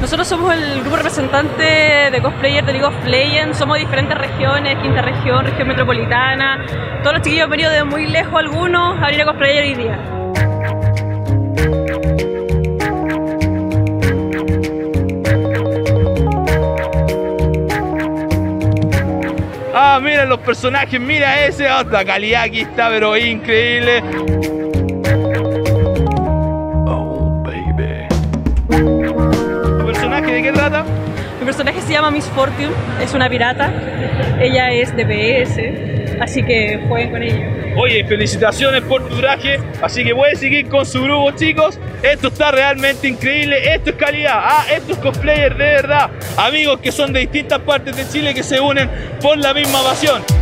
Nosotros somos el grupo representante de cosplayer de League of Legends, somos de diferentes regiones, quinta región, región metropolitana, todos los chiquillos han venido de muy lejos algunos a abrir a cosplayer hoy día. Ah, miren los personajes, mira ese, la calidad aquí está pero increíble. ¿De qué trata? Mi personaje se llama Miss Fortune, es una pirata, ella es DPS, así que jueguen con ella. Oye, felicitaciones por tu traje, así que pueden seguir con su grupo, chicos. Esto está realmente increíble, esto es calidad, esto es cosplayer de verdad. Amigos que son de distintas partes de Chile que se unen por la misma pasión.